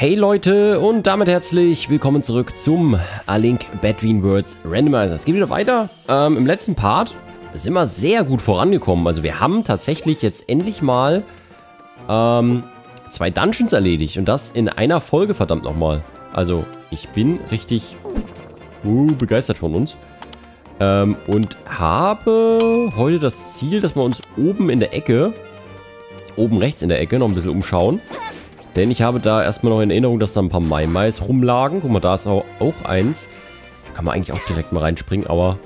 Hey Leute und damit herzlich willkommen zurück zum A Link Between Worlds Randomizer. Es geht wieder weiter. Im letzten Part sind wir sehr gut vorangekommen. Also wir haben tatsächlich jetzt endlich mal zwei Dungeons erledigt und das in einer Folge, verdammt nochmal. Also ich bin richtig begeistert von uns. Und habe heute das Ziel, dass wir uns oben in der Ecke, oben rechts in der Ecke, noch ein bisschen umschauen. Denn ich habe da erstmal noch in Erinnerung, dass da ein paar Mai-Mais rumlagen. Guck mal, da ist auch eins. Da kann man eigentlich auch direkt mal reinspringen, aber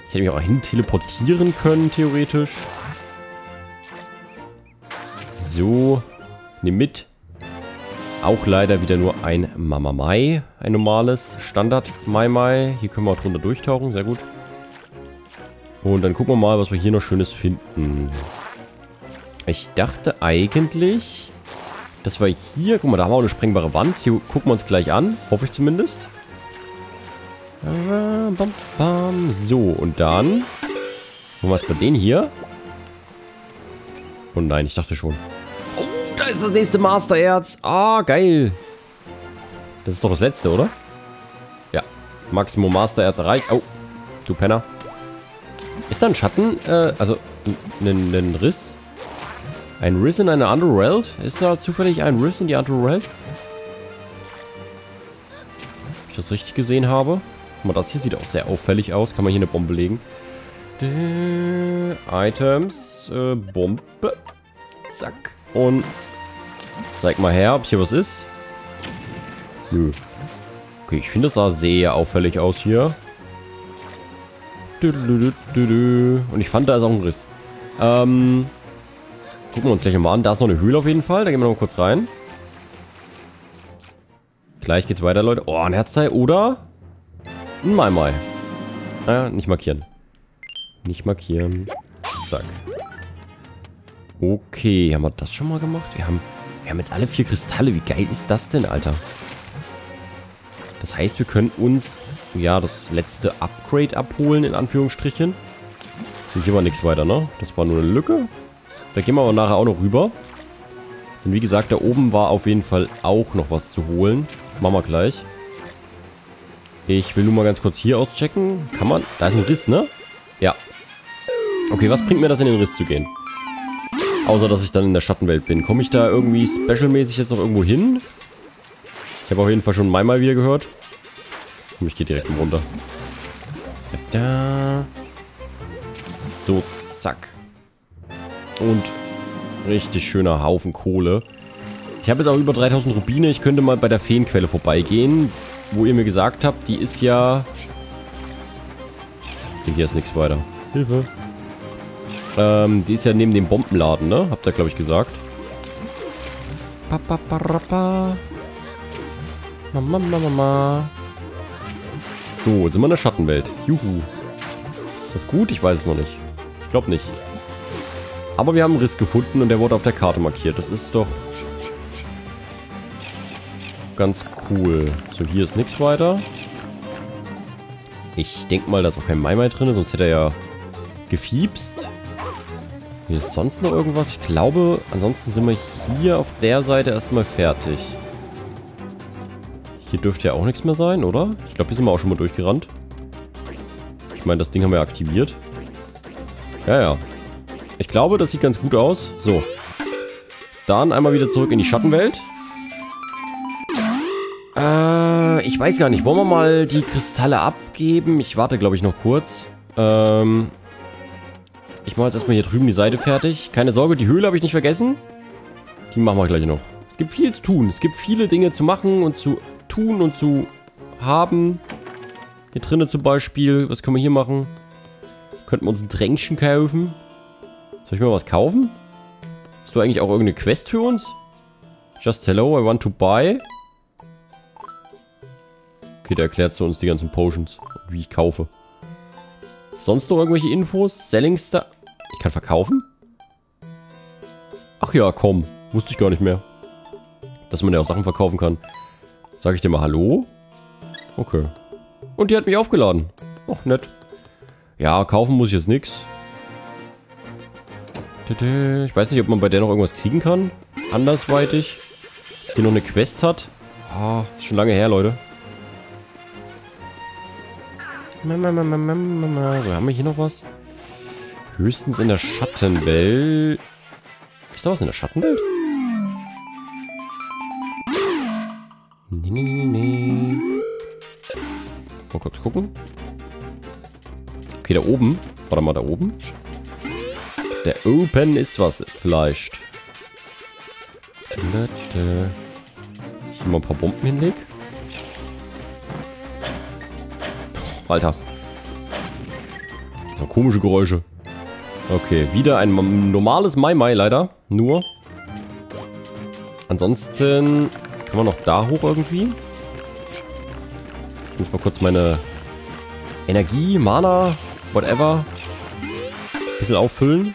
ich hätte mich auch hin teleportieren können, theoretisch. So, nimm mit. Auch leider wieder nur ein Mama-Mai. Ein normales Standard-Mai-Mai. Hier können wir auch drunter durchtauchen, sehr gut. Und dann gucken wir mal, was wir hier noch Schönes finden. Ich dachte eigentlich, dass wir hier, guck mal, da haben wir auch eine sprengbare Wand. Hier gucken wir uns gleich an, hoffe ich zumindest. So, und dann machen wir es bei denen hier. Oh nein, ich dachte schon. Oh, da ist das nächste Mastererz. Ah, geil. Das ist doch das letzte, oder? Ja, Maximum Mastererz erreicht. Oh, du Penner. Ist da ein Schatten? Also, ein Riss? Ein Riss in eine Underworld? Ist da zufällig ein Riss in die Underworld? Ob ich das richtig gesehen habe? Guck mal, das hier sieht auch sehr auffällig aus. Kann man hier eine Bombe legen? Items. Bombe. Zack. Und zeig mal her, ob hier was ist. Nö. Okay, ich finde, das sah sehr auffällig aus hier. Und ich fand, da ist auch ein Riss. Gucken wir uns gleich mal an. Da ist noch eine Höhle auf jeden Fall. Da gehen wir noch mal kurz rein. Gleich geht's weiter, Leute. Oh, ein Herzteil oder ein Mai-Mai. Naja, nicht markieren. Nicht markieren. Zack. Okay, haben wir das schon mal gemacht? Wir haben jetzt alle 4 Kristalle. Wie geil ist das denn, Alter? Das heißt, wir können uns, ja, das letzte Upgrade abholen, in Anführungsstrichen. Hier war nichts weiter, ne? Das war nur eine Lücke. Da gehen wir aber nachher auch noch rüber. Denn wie gesagt, da oben war auf jeden Fall auch noch was zu holen. Machen wir gleich. Ich will nur mal ganz kurz hier auschecken. Kann man? Da ist ein Riss, ne? Ja. Okay, was bringt mir das, in den Riss zu gehen? Außer, dass ich dann in der Schattenwelt bin. Komme ich da irgendwie specialmäßig jetzt noch irgendwo hin? Ich habe auf jeden Fall schon Mai-Mai wieder gehört. Und ich gehe direkt mal runter. Da. So, zack. Und richtig schöner Haufen Kohle. Ich habe jetzt auch über 3000 Rubine. Ich könnte mal bei der Feenquelle vorbeigehen, wo ihr mir gesagt habt, die ist ja... Hier ist nichts weiter. Hilfe. Die ist ja neben dem Bombenladen, ne? Habt ihr, glaube ich, gesagt. So, jetzt sind wir in der Schattenwelt. Juhu. Ist das gut? Ich weiß es noch nicht. Ich glaube nicht. Aber wir haben einen Riss gefunden und der wurde auf der Karte markiert. Das ist doch ganz cool. So, hier ist nichts weiter. Ich denke mal, da ist auch kein Mai-Mai drin, sonst hätte er ja gefiebst. Hier ist sonst noch irgendwas. Ich glaube, ansonsten sind wir hier auf der Seite erstmal fertig. Hier dürfte ja auch nichts mehr sein, oder? Ich glaube, hier sind wir auch schon mal durchgerannt. Ich meine, das Ding haben wir ja aktiviert. Ja, ja. Ich glaube, das sieht ganz gut aus. So. Dann einmal wieder zurück in die Schattenwelt. Ich weiß gar nicht. Wollen wir mal die Kristalle abgeben? Ich warte, glaube ich, noch kurz. Ich mache jetzt erstmal hier drüben die Seite fertig. Keine Sorge, die Höhle habe ich nicht vergessen. Die machen wir gleich noch. Es gibt viel zu tun. Es gibt viele Dinge zu machen und zu tun und zu haben. Hier drinnen zum Beispiel. Was können wir hier machen? Könnten wir uns ein Tränkchen kaufen? Soll ich mal was kaufen? Hast du eigentlich auch irgendeine Quest für uns? Just hello, I want to buy. Okay, der erklärt zu uns die ganzen Potions. Und wie ich kaufe. Sonst noch irgendwelche Infos? Selling Star. Ich kann verkaufen? Ach ja, komm. Wusste ich gar nicht mehr. Dass man ja auch Sachen verkaufen kann. Sag ich dir mal Hallo? Okay. Und die hat mich aufgeladen. Ach, nett. Ja, kaufen muss ich jetzt nichts. Ich weiß nicht, ob man bei der noch irgendwas kriegen kann. Andersweitig. hier noch eine Quest hat. Ah, ist schon lange her, Leute. So, haben wir hier noch was? Höchstens in der Schattenwelt. Ist da was in der Schattenwelt? Nee, nee, nee, nee. Mal kurz gucken. Okay, da oben. Warte mal, da oben. Der Open ist was, vielleicht. Ich mal ein paar Bomben hinlegen. Alter. So, komische Geräusche. Okay, wieder ein normales Mai-Mai leider. Nur. Ansonsten kann man noch da hoch irgendwie. Ich muss mal kurz meine Energie, Mana, whatever, ein bisschen auffüllen.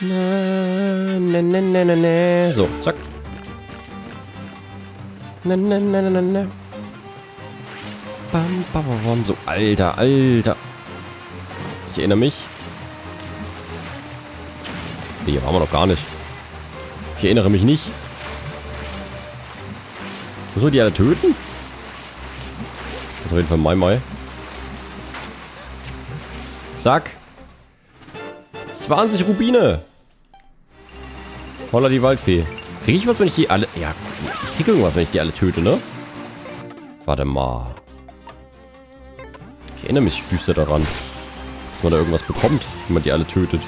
Na, na, na, na, na, na. So, zack. Na, na, na, na, na. Bam, bam, bam. So, Alter, Alter. Ich erinnere mich. Nee, hier waren wir noch gar nicht. Ich erinnere mich nicht. Muss man die alle töten? Das ist auf jeden Fall Mai Mai. Zack. 20 Rubine. Holla die Waldfee. Kriege ich was, wenn ich die alle... Ja, ich kriege irgendwas, wenn ich die alle töte, ne? Warte mal. Ich erinnere mich düster daran, dass man da irgendwas bekommt, wenn man die alle tötet.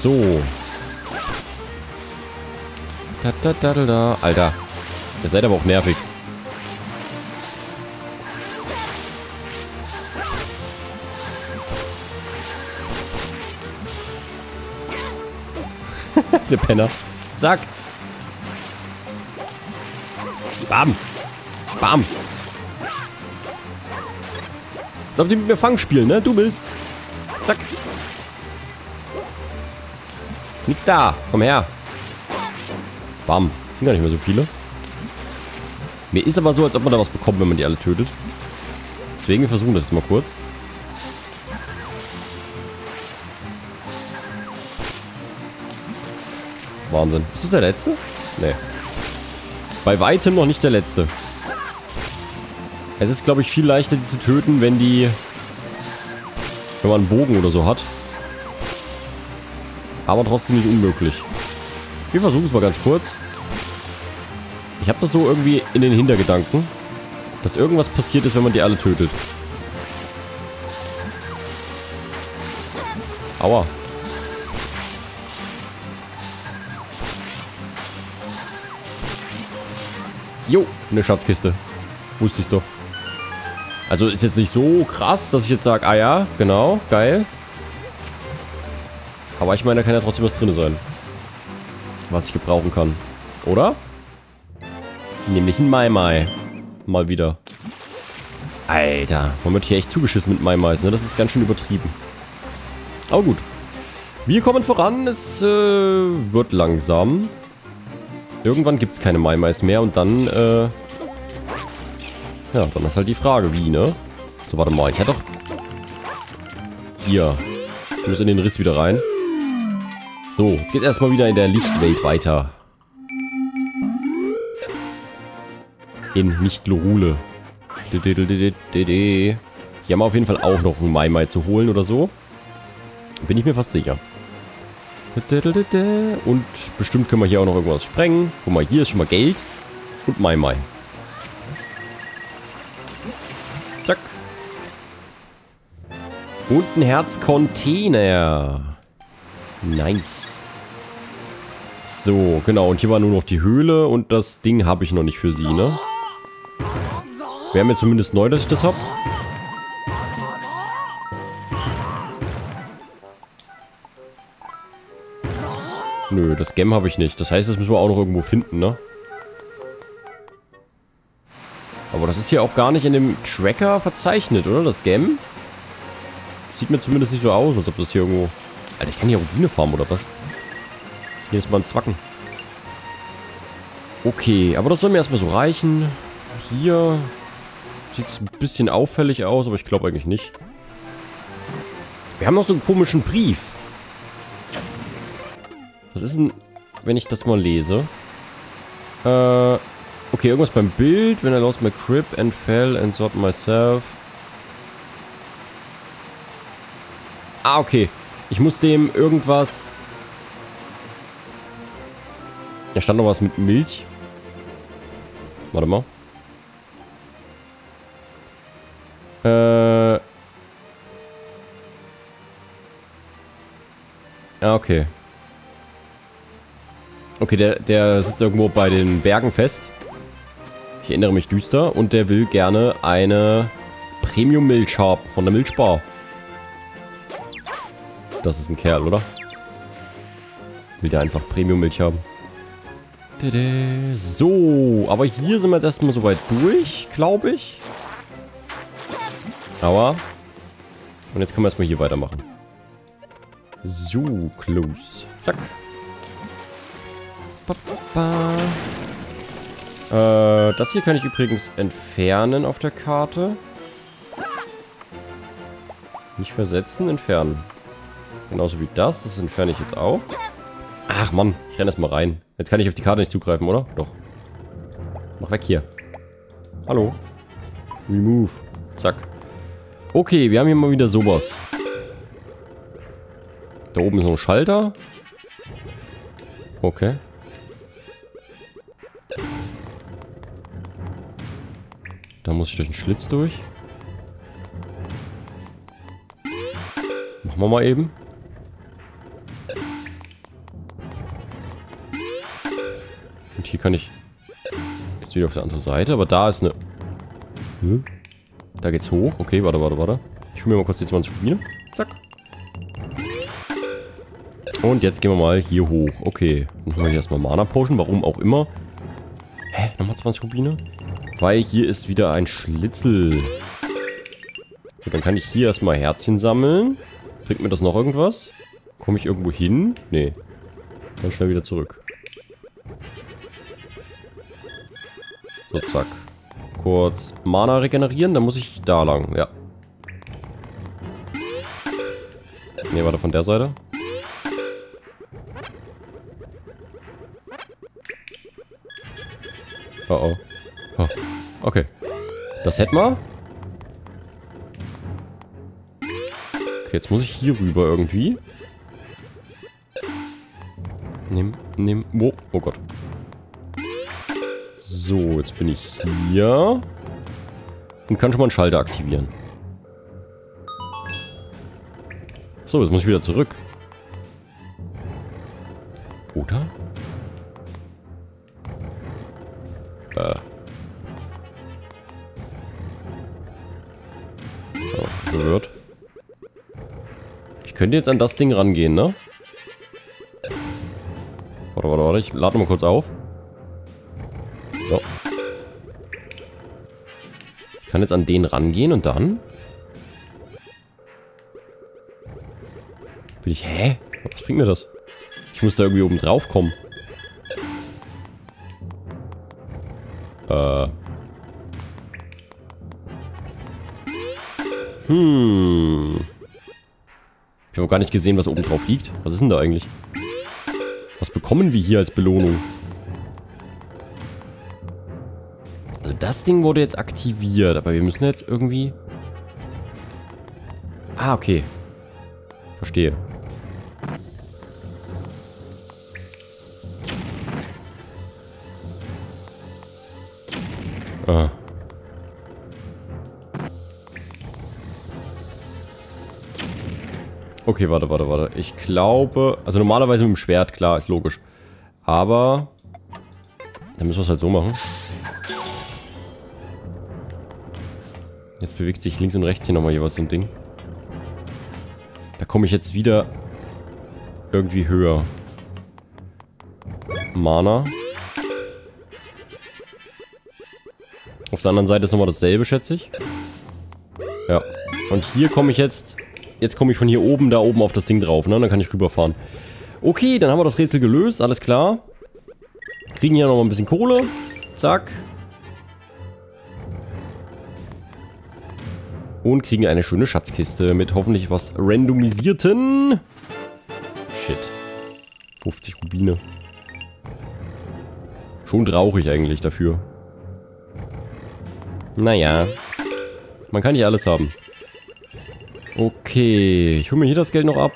So. Da, da, da, da, da. Alter. Ihr seid aber auch nervig. Der Penner. Zack. Bam. Bam. Als ob die mit mir Fang spielen, ne? Du bist. Zack. Nix da. Komm her. Bam. Das sind gar nicht mehr so viele. Mir ist aber so, als ob man da was bekommt, wenn man die alle tötet. Deswegen wir versuchen das jetzt mal kurz. Wahnsinn. Ist das der letzte? Nee. Bei weitem noch nicht der letzte. Es ist, glaube ich, viel leichter, die zu töten, wenn die... wenn man einen Bogen oder so hat. Aber trotzdem nicht unmöglich. Wir versuchen es mal ganz kurz. Ich habe das so irgendwie in den Hintergedanken, dass irgendwas passiert ist, wenn man die alle tötet. Aua. Jo, eine Schatzkiste. Wusste ich doch. Also ist jetzt nicht so krass, dass ich jetzt sage, ah ja, genau, geil. Aber ich meine, da kann ja trotzdem was drin sein. Was ich gebrauchen kann. Oder? Nämlich ein Mai Mai. Mal wieder. Alter, man wird hier echt zugeschissen mit Mai Mais, ne? Das ist ganz schön übertrieben. Aber gut. Wir kommen voran. Es wird langsam. Irgendwann gibt es keine Mai Mais mehr und dann, ja, dann ist halt die Frage, wie, ne? So, warte mal, ich hätte doch... Hier. Ich muss in den Riss wieder rein. So, jetzt geht's erstmal wieder in der Lichtwelt weiter. In Nicht-Lorule. Hier haben wir auf jeden Fall auch noch einen Mai Mai zu holen oder so. Bin ich mir fast sicher. Und bestimmt können wir hier auch noch irgendwas sprengen. Guck mal, hier ist schon mal Geld. Und Mai Mai. Zack. Und ein Herzcontainer. Nice. So, genau. Und hier war nur noch die Höhle. Und das Ding habe ich noch nicht für sie, ne? Wäre mir zumindest neu, dass ich das habe. Nö, das Gem habe ich nicht. Das heißt, das müssen wir auch noch irgendwo finden, ne? Aber das ist hier auch gar nicht in dem Tracker verzeichnet, oder? Das Gem? Sieht mir zumindest nicht so aus, als ob das hier irgendwo... Alter, ich kann hier Rubine farmen, oder was? Hier ist mal ein Zwacken. Okay, aber das soll mir erstmal so reichen. Hier Sieht ein bisschen auffällig aus, aber ich glaube eigentlich nicht. Wir haben noch so einen komischen Brief. Was ist denn, wenn ich das mal lese? Okay, irgendwas beim Bild. When I lost my grip and fell and sorted myself. Ah, okay. Ich muss dem irgendwas... Da stand noch was mit Milch. Warte mal. Ja, okay. Okay, der sitzt irgendwo bei den Bergen fest. Ich erinnere mich düster. Und der will gerne eine Premium-Milch haben von der Milchbar. Das ist ein Kerl, oder? Will der einfach Premium-Milch haben. So, aber hier sind wir jetzt erstmal soweit durch, glaube ich. Aua. Und jetzt können wir erstmal hier weitermachen. So, close. Zack. Das hier kann ich übrigens entfernen auf der Karte. Nicht versetzen, entfernen. Genauso wie das. Das entferne ich jetzt auch. Ach Mann, ich renne erstmal rein. Jetzt kann ich auf die Karte nicht zugreifen, oder? Doch. Mach weg hier. Hallo. Remove. Zack. Okay, wir haben hier mal wieder sowas. Da oben ist noch ein Schalter. Okay. Da muss ich durch den Schlitz durch. Machen wir mal eben. Und hier kann ich jetzt wieder auf die andere Seite. Aber da ist eine... Da geht's hoch. Okay, warte. Ich hole mir mal kurz die 20 Bier. Zack. Und jetzt gehen wir mal hier hoch. Okay, dann haben wir hier erstmal Mana Potion, warum auch immer. Hä, nochmal 20 Rubine? Weil hier ist wieder ein Schlitzel. So, dann kann ich hier erstmal Herzchen sammeln. Bringt mir das noch irgendwas? Komme ich irgendwo hin? Nee. Dann schnell wieder zurück. So, zack. Kurz Mana regenerieren, dann muss ich da lang, ja. Ne, warte, von der Seite. Oh, oh. Oh. Okay. Das hätten wir. Okay, jetzt muss ich hier rüber irgendwie. Nimm. Oh, oh Gott. So, jetzt bin ich hier. Und kann schon mal einen Schalter aktivieren. So, jetzt muss ich wieder zurück. Oder? Verwirrt. Ich könnte jetzt an das Ding rangehen, ne? Warte. Ich lade nochmal kurz auf. So. Ich kann jetzt an den rangehen und dann... Bin ich... Hä? Was bringt mir das? Ich muss da irgendwie oben drauf kommen. Ich habe gar nicht gesehen, was oben drauf liegt. Was ist denn da eigentlich? Was bekommen wir hier als Belohnung? Also das Ding wurde jetzt aktiviert, aber wir müssen jetzt irgendwie... Ah, okay. Verstehe. Ah. Okay, warte. Ich glaube... Also normalerweise mit dem Schwert, klar, ist logisch. Aber... Dann müssen wir es halt so machen. Jetzt bewegt sich links und rechts hier nochmal jeweils so ein Ding. Da komme ich jetzt wieder... Irgendwie höher. Mana. Auf der anderen Seite ist nochmal dasselbe, schätze ich. Ja. Und hier komme ich jetzt... Jetzt komme ich von hier oben, da oben auf das Ding drauf, ne? Dann kann ich rüberfahren. Okay, dann haben wir das Rätsel gelöst, alles klar. Kriegen hier nochmal ein bisschen Kohle. Zack. und kriegen eine schöne Schatzkiste mit hoffentlich was randomisierten. Shit. 50 Rubine. Schon traurig eigentlich dafür. Naja. Man kann nicht alles haben. Okay. Ich hole mir hier das Geld noch ab.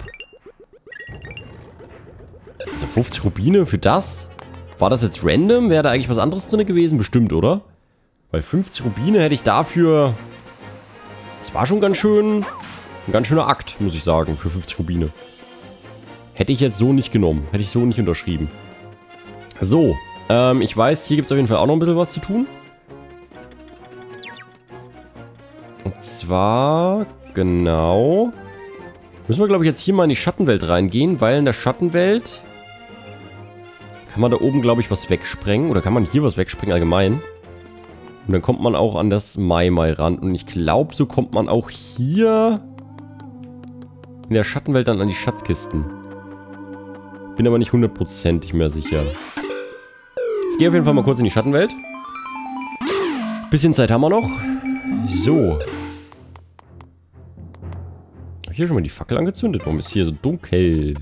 Also 50 Rubine für das? War das jetzt random? Wäre da eigentlich was anderes drin gewesen? Bestimmt, oder? Weil 50 Rubine hätte ich dafür... Das war schon ganz schön... Ein ganz schöner Akt, muss ich sagen, für 50 Rubine. Hätte ich jetzt so nicht genommen. Hätte ich so nicht unterschrieben. So. Ich weiß, hier gibt es auf jeden Fall auch noch ein bisschen was zu tun. Und zwar... Genau. Müssen wir, glaube ich, jetzt hier mal in die Schattenwelt reingehen, weil in der Schattenwelt... Kann man da oben, glaube ich, was wegsprengen. Oder kann man hier was wegsprengen allgemein? Und dann kommt man auch an das Mai-Mai ran. Und ich glaube, so kommt man auch hier in der Schattenwelt dann an die Schatzkisten. Bin aber nicht hundertprozentig mehr sicher. Ich gehe auf jeden Fall mal kurz in die Schattenwelt. Bisschen Zeit haben wir noch. So. Habe ich hier schon mal die Fackel angezündet? Warum ist hier so dunkel?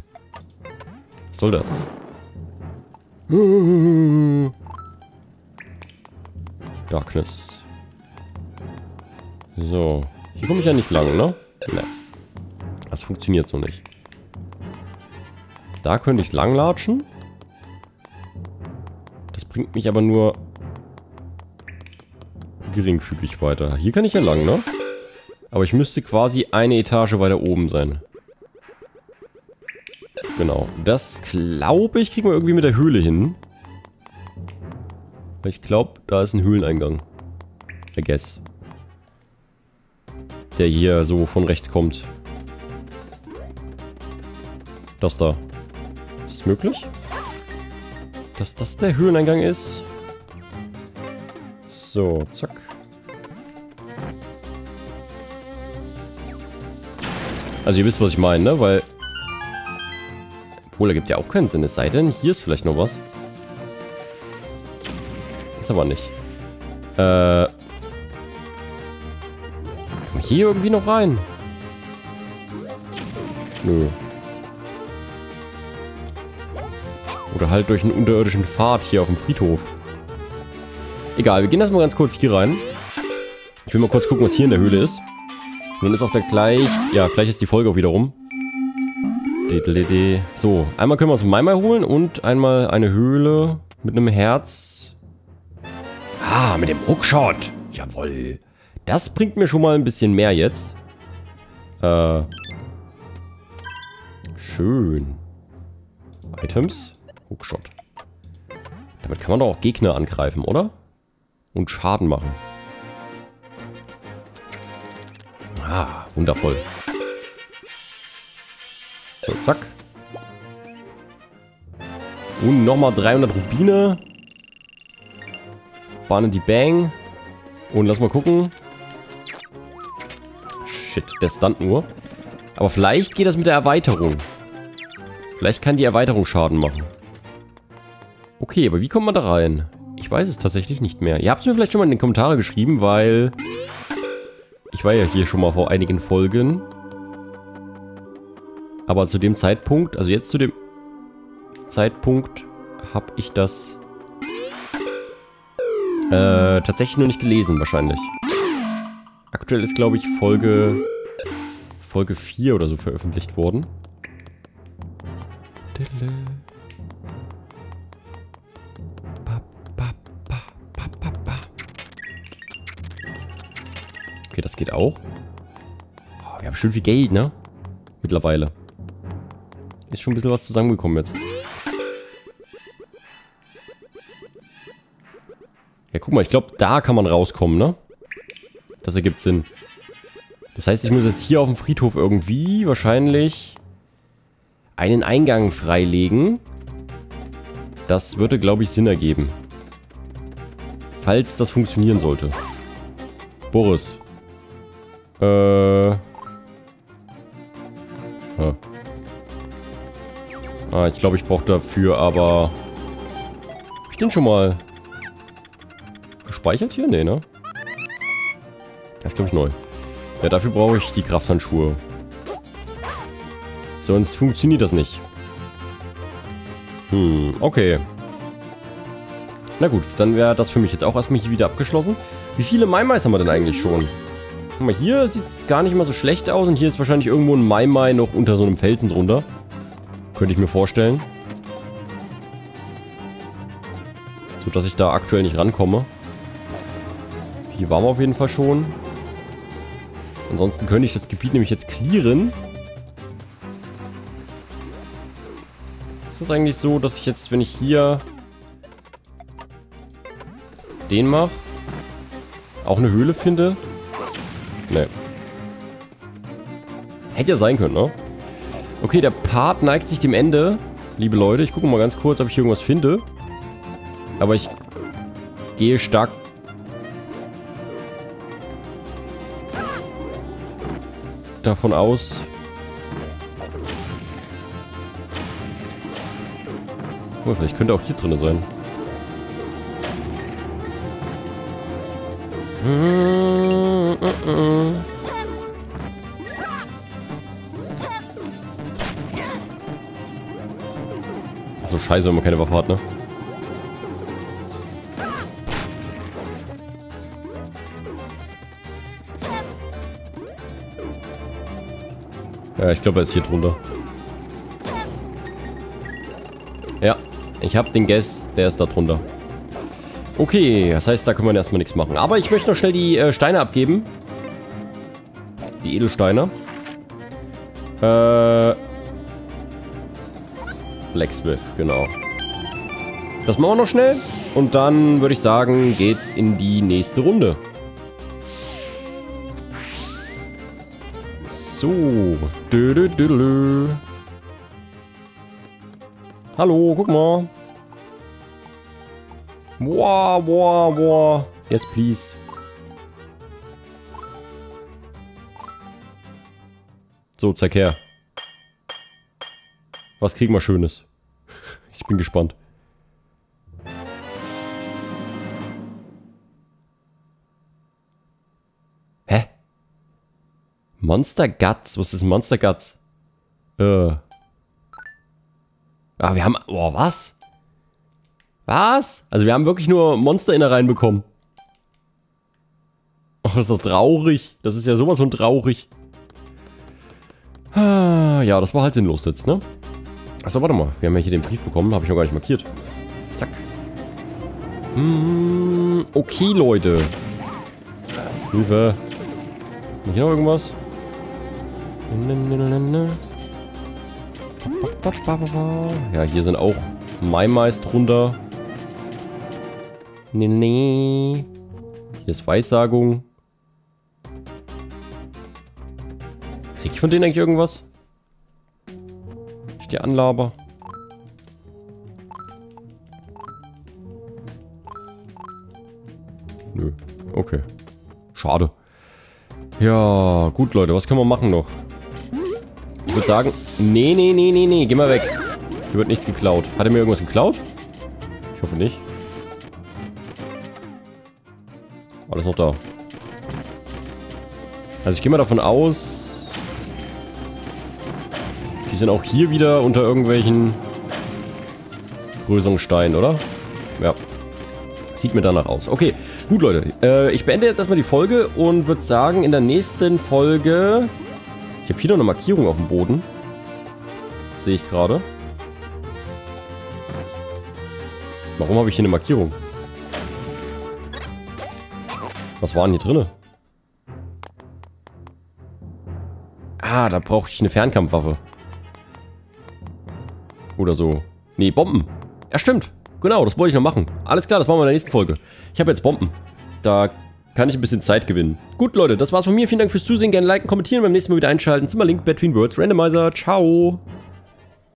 Was soll das? Darkness. So. Hier komme ich ja nicht lang, ne? Ne. Das funktioniert so nicht. Da könnte ich langlatschen. Das bringt mich aber nur geringfügig weiter. Hier kann ich ja lang, ne? Aber ich müsste quasi eine Etage weiter oben sein. Genau. Das, glaube ich, kriegen wir irgendwie mit der Höhle hin. Ich glaube, da ist ein Höhleneingang. I guess. Der hier so von rechts kommt. Das da. Ist es möglich? Dass das der Höhleneingang ist? So, zack. Also ihr wisst, was ich meine, ne? Weil... Obwohl, da gibt ja auch keinen Sinn. Es sei denn, hier ist vielleicht noch was. Aber nicht. Komm hier irgendwie noch rein? Nö. Oder halt durch einen unterirdischen Pfad hier auf dem Friedhof. Egal, wir gehen erstmal ganz kurz hier rein. Ich will mal kurz gucken, was hier in der Höhle ist. Und dann ist auch der gleich... Ja, gleich ist die Folge auch wieder rum. So, einmal können wir uns Mai-Mai holen und einmal eine Höhle mit einem Herz... Ah, mit dem Hookshot. Jawohl. Das bringt mir schon mal ein bisschen mehr jetzt. Schön. Items. Hookshot. Damit kann man doch auch Gegner angreifen, oder? Und Schaden machen. Ah, wundervoll. So, zack. Und nochmal 300 Rubine. Bahnen die Bang. Und lass mal gucken. Shit, der stand nur. Aber vielleicht geht das mit der Erweiterung. Vielleicht kann die Erweiterung Schaden machen. Okay, aber wie kommt man da rein? Ich weiß es tatsächlich nicht mehr. Ihr habt es mir vielleicht schon mal in den Kommentaren geschrieben, weil... Ich war ja hier schon mal vor einigen Folgen. Aber zu dem Zeitpunkt, also jetzt zu dem Zeitpunkt, habe ich das... tatsächlich noch nicht gelesen, wahrscheinlich. Aktuell ist, glaube ich, Folge 4 oder so veröffentlicht worden. Okay, das geht auch. Oh, wir haben schön viel Geld, ne? Mittlerweile. Ist schon ein bisschen was zusammengekommen jetzt. Ja, guck mal, ich glaube, da kann man rauskommen, ne? Das ergibt Sinn. Das heißt, ich muss jetzt hier auf dem Friedhof irgendwie wahrscheinlich einen Eingang freilegen. Das würde, glaube ich, Sinn ergeben. Falls das funktionieren sollte. Boris. Ah, ich glaube, ich brauche dafür aber... Hab ich denn schon mal... Gespeichert hier? Nee, ne? Das ist, glaube ich, neu. Ja, dafür brauche ich die Krafthandschuhe. Sonst funktioniert das nicht. Hm, okay. Na gut, dann wäre das für mich jetzt auch erstmal hier wieder abgeschlossen. Wie viele Mai-Mais haben wir denn eigentlich schon? Guck mal, hier sieht es gar nicht mal so schlecht aus. Und hier ist wahrscheinlich irgendwo ein Mai-Mai noch unter so einem Felsen drunter. Könnte ich mir vorstellen. So, dass ich da aktuell nicht rankomme. Hier waren wir auf jeden Fall schon. Ansonsten könnte ich das Gebiet nämlich jetzt clearen. Ist das eigentlich so, dass ich jetzt, wenn ich hier den mache, auch eine Höhle finde? Nee. Hätte ja sein können, ne? Okay, der Part neigt sich dem Ende. Liebe Leute, ich gucke mal ganz kurz, ob ich hier irgendwas finde. Aber ich gehe stark... davon aus, oh, vielleicht könnte auch hier drin sein. So scheiße, wenn man keine Waffe hat, ne? Ja, ich glaube, er ist hier drunter. Ja, ich habe den Guess, der ist da drunter. Okay, das heißt, da können wir erstmal nichts machen. Aber ich möchte noch schnell die Steine abgeben. Die Edelsteine. Blacksmith, genau. Das machen wir noch schnell. Und dann würde ich sagen, geht's in die nächste Runde. So. Dödödödö. Hallo, guck mal. Boah, boah, boah. Yes, please. So, zeig her. Was kriegen wir Schönes? Ich bin gespannt. Monster Guts? Was ist Monster Guts? Ah, wir haben... Oh, was? Was? Also wir haben wirklich nur Monsterinnereien bekommen. Och, ist das traurig. Das ist ja sowas von traurig. Ja, das war halt sinnlos jetzt, ne? Achso, warte mal. Wir haben ja hier den Brief bekommen. Habe ich noch gar nicht markiert. Zack. Okay, Leute. Hilfe. Hier noch irgendwas? Ja, hier sind auch Mai-Mais drunter. Nee, nee. Hier ist Weissagung. Krieg ich von denen eigentlich irgendwas? Ich die anlaber. Nö. Okay. Schade. Ja, gut, Leute, was können wir machen noch? Ich würde sagen, nee, nee, nee, nee, nee, geh mal weg. Hier wird nichts geklaut. Hat er mir irgendwas geklaut? Ich hoffe nicht. Alles noch da. Also ich gehe mal davon aus, die sind auch hier wieder unter irgendwelchen größeren Steinen, oder? Ja. Sieht mir danach aus. Okay, gut Leute. Ich beende jetzt erstmal die Folge und würde sagen, in der nächsten Folge... Ich habe hier noch eine Markierung auf dem Boden. Sehe ich gerade. Warum habe ich hier eine Markierung? Was war denn hier drinne? Ah, da brauche ich eine Fernkampfwaffe. Oder so. Nee, Bomben. Ja, stimmt. Genau, das wollte ich noch machen. Alles klar, das machen wir in der nächsten Folge. Ich habe jetzt Bomben. Da kann ich ein bisschen Zeit gewinnen. Gut, Leute, das war's von mir. Vielen Dank fürs Zusehen. Gerne liken, kommentieren. Beim nächsten Mal wieder einschalten. A Link Between Worlds, Randomizer. Ciao.